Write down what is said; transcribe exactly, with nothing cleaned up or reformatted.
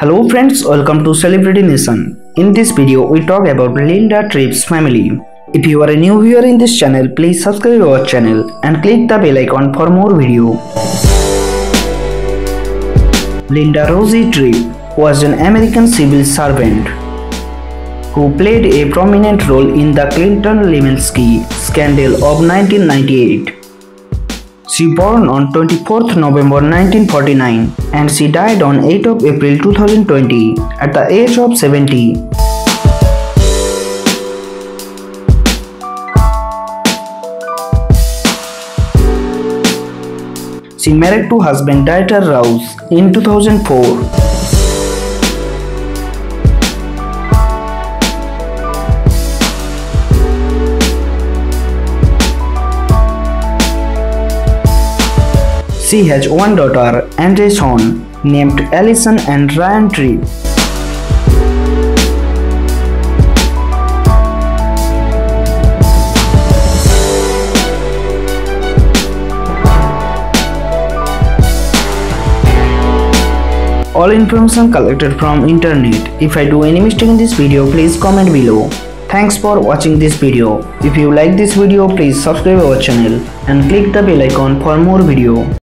Hello friends, welcome to Celebrity Nation. In this video, we talk about Linda Tripp's family. If you are a new viewer in this channel, please subscribe our channel and click the bell icon for more videos. Linda Rosie Tripp was an American civil servant who played a prominent role in the Clinton-Lewinsky scandal of nineteen ninety-eight. She was born on twenty-fourth November nineteen forty-nine and she died on eighth of April two thousand twenty at the age of seventy. She married to husband Dieter Rausch in two thousand four. She has one daughter and a son named Allison and Ryan Tripp. All information collected from internet. If I do any mistake in this video, please comment below. Thanks for watching this video. If you like this video, please subscribe our channel and click the bell icon for more video.